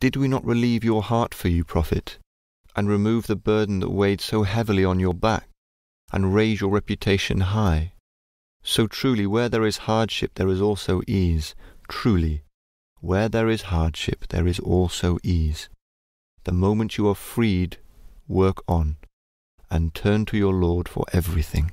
Did we not relieve your heart for you, Prophet, and remove the burden that weighed so heavily on your back, and raise your reputation high? So truly, where there is hardship, there is also ease. Truly, where there is hardship, there is also ease. The moment you are freed, work on, and turn to your Lord for everything.